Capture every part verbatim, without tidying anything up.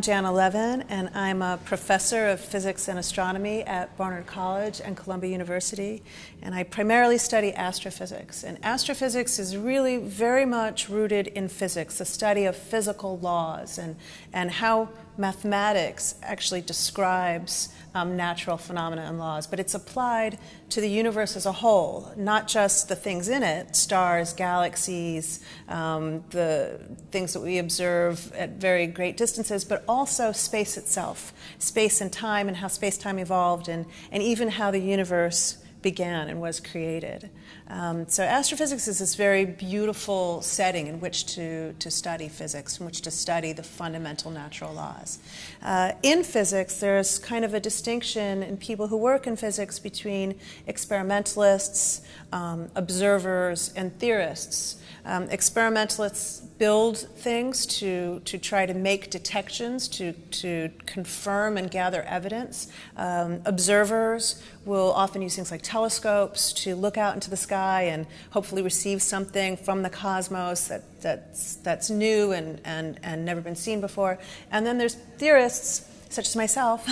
I'm Jan Levin, and I'm a professor of physics and astronomy at Barnard College and Columbia University, and I primarily study astrophysics. And astrophysics is really very much rooted in physics, the study of physical laws and, and how mathematics actually describes um, natural phenomena and laws, but it's applied to the universe as a whole, not just the things in it, stars, galaxies, um, the things that we observe at very great distances, but also space itself, space and time and how space-time evolved, and, and even how the universe began and was created. Um, so astrophysics is this very beautiful setting in which to, to study physics, in which to study the fundamental natural laws. Uh, in physics, there's kind of a distinction in people who work in physics between experimentalists, um, observers, and theorists. Um, experimentalists build things to, to try to make detections, to, to confirm and gather evidence. Um, observers will often use things like telescopes to look out into the sky and hopefully receive something from the cosmos that, that's, that's new and, and, and never been seen before. And then there's theorists, such as myself,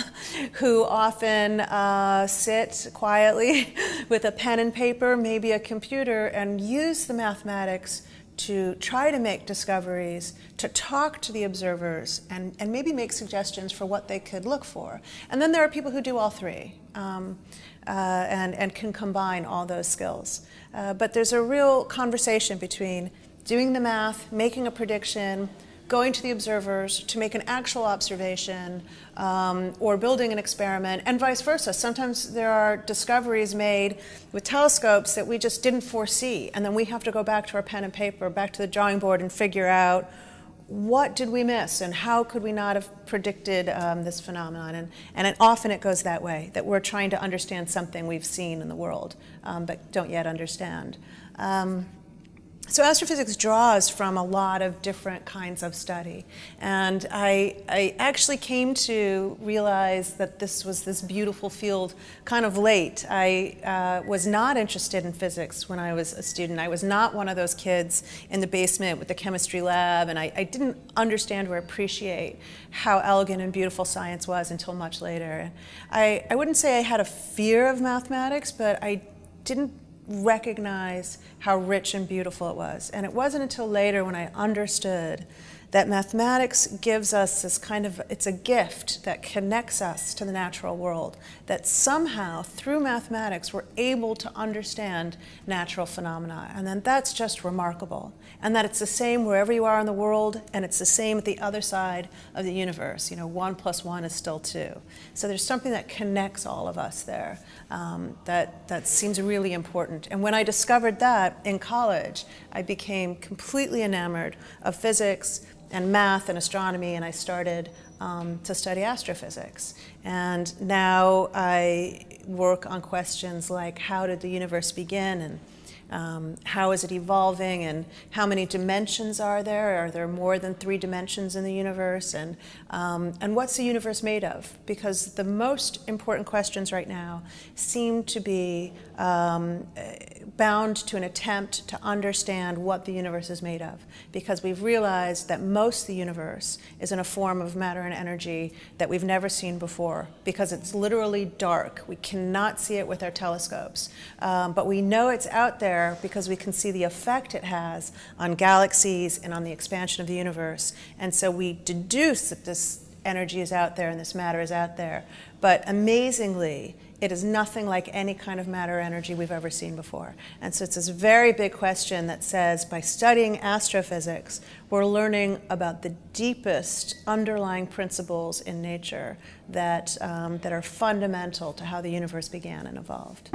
who often uh, sit quietly with a pen and paper, maybe a computer, and use the mathematics to try to make discoveries, to talk to the observers, and, and maybe make suggestions for what they could look for. And then there are people who do all three um, uh, and, and can combine all those skills. Uh, but there's a real conversation between doing the math, making a prediction, going to the observers to make an actual observation, um, or building an experiment, and vice versa. Sometimes there are discoveries made with telescopes that we just didn't foresee, and then we have to go back to our pen and paper, back to the drawing board, and figure out what did we miss and how could we not have predicted um, this phenomenon. And, and it, often it goes that way, that we're trying to understand something we've seen in the world um, but don't yet understand. Um, So astrophysics draws from a lot of different kinds of study, and I, I actually came to realize that this was this beautiful field kind of late. I uh, was not interested in physics when I was a student. I was not one of those kids in the basement with the chemistry lab, and I, I didn't understand or appreciate how elegant and beautiful science was until much later. I, I wouldn't say I had a fear of mathematics, but I didn't recognize how rich and beautiful it was. And it wasn't until later when I understood that mathematics gives us this kind of, it's a gift that connects us to the natural world, that somehow through mathematics we're able to understand natural phenomena. And then that's just remarkable. And that it's the same wherever you are in the world, and it's the same at the other side of the universe. You know, one plus one is still two. So there's something that connects all of us there um, that, that seems really important. And when I discovered that in college, I became completely enamored of physics and math and astronomy, and I started um, to study astrophysics. And now I work on questions like, how did the universe begin, and um, how is it evolving, and how many dimensions are there? Are there more than three dimensions in the universe? And, um, and what's the universe made of? Because the most important questions right now seem to be um, bound to an attempt to understand what the universe is made of, because we've realized that most of the universe is in a form of matter and energy that we've never seen before, because it's literally dark. We cannot see it with our telescopes, um, but we know it's out there because we can see the effect it has on galaxies and on the expansion of the universe. And so we deduce that this energy is out there and this matter is out there, but amazingly, it is nothing like any kind of matter or energy we've ever seen before. And so it's this very big question that says, by studying astrophysics, we're learning about the deepest underlying principles in nature that, um, that are fundamental to how the universe began and evolved.